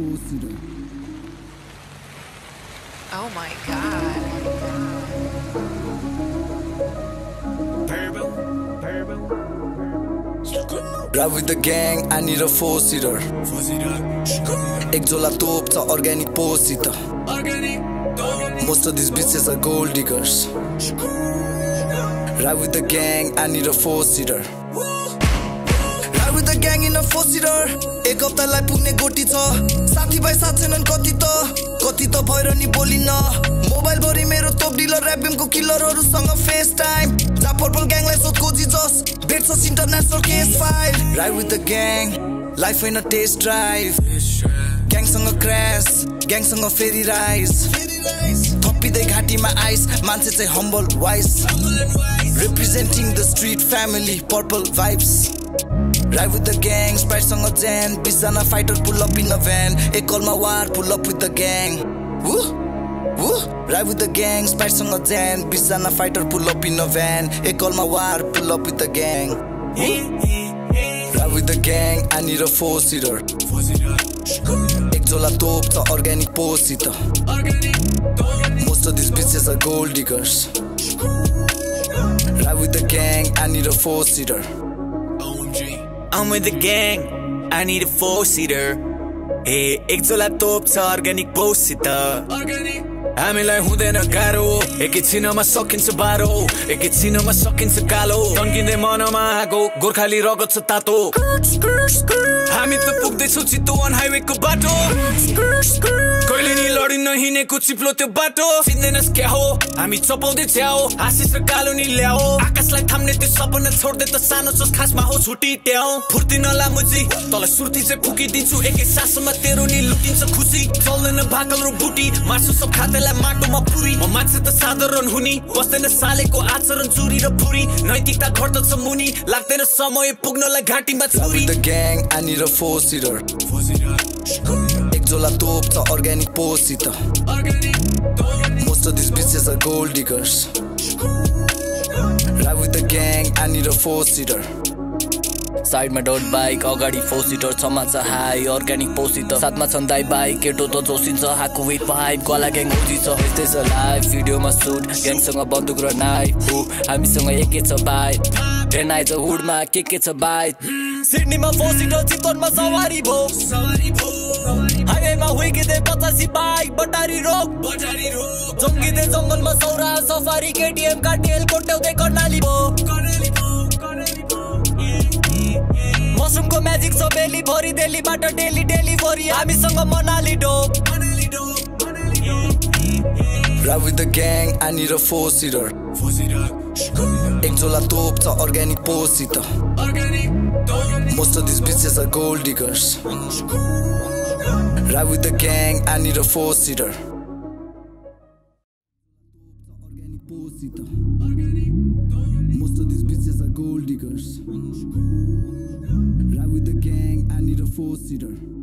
Oh my god. Purple. Ride with the gang, I need a four-seater. Ek jola top cha organic posita. Most of these bitches are gold diggers. Ride with the gang, I need a four-seater. Ride with the gang in a four-seater. एक हफ्ता लाई पुग्ने गोटी छ साथी भाई साथ छैनन् कति त भएर नि बोलिन मोबाइल भरि मेरो टप डीलर र्यापिम को किलरहरु सँग फेस टाइम जा पर्पल ग्याङ लाई सोध खोजी जस dates us international case file ride with the gang life in a test drive gang सँग क्रैश ग्याङ सँग फेरी राइज थपिदै घाटीमा आइस मान्छे चाहिँ humble wise representing the street family purple vibes Ride with the gang, Sprite song of jam. Bizana fighter pull up in a van. A call my war, pull up with the gang. Woo, woo. Ride with the gang, Sprite song of jam. Bizana fighter pull up in a van. A call my war, pull up with the gang. Ride with the gang, I need a four-seater. Ek jola top cha organic posita. Most of these bitches are gold diggers. Ride with the gang, I need a four-seater. I'm with the gang, I need a four-seater. Hey, ek jola top cha organic posita. Hamilai hudaina garo, ekechina ma sakincha baro, ekechina ma sakincha kalo. Tankinde manama ago, gorkhali रगत cha tato. हामी त पुग्दैछौं Chitwan highway को बाटो. कहिले नि लडिन हिनेको चिप्लो त्यो बाटो. सिन्दैनस् के हो, हामी चपाउँदै छ्याउ. आशिष र कालो नि ल्याओ. आकाशलाई थाम्ने त्यो सपना छोड्दै त सानो चोस खासमा हो छुटी त्याउ. फुर्ती नला मुजी, तल सुर्ती चाहिँ फुकिदिन्छु. एकै सासमा तेरो नि लुटिन्छ खुसी. चल्दैन भाकल र बुटी, मासु सब खातेला माटोमा पुरी. म मान्छे त साधारण हुनी, बस्दैन सालेको आचरण चुरी र फुरी. नैतिकता खर्दछ मुनी, लाग्दैन समय पुग्नलाई घाटीमा छुरी. I need a four-seater. Ek jola top cha organic posita. Most of these bitches are gold diggers. Ride with the gang, I need a four-seater. साइडमा डट बाइक अगाडि फोर सिटर छमा छ हाई अर्गानिक पोसित साथमा छन् दाइ bike केटो त जोसिन्छ हाकु विथ पाइप गला ग्याङ उजी छ यस्तै छ लाइफ भिडियोमा सुट ग्याङसँग बन्दुक र नाइफ हो हामीसँग एकै छ बाइ ट्रेन आइज हुडमा के छ बाइ सिडनीमा फोर सिटर चितवनमा सवारी भो हाइवेमा हुइकिँदै 85 बाइक बटारी रोक जङ्गिँदै जङ्गलमा सौरा सफारी केटीएम का टेल कोट्याउँदै कर्णाली भो मसुमको म्याजिक छ बेली भरि दिल्लीबाट डेली डेलिभरी हामीसँग मनाली डोक. Ride with the gang, I need a four-seater. Ek jola top cha organic posita. Most of these bitches are gold diggers. Ride with the gang, I need a four-seater. Most of these bitches are gold diggers. Ride with the gang, I need a four-seater.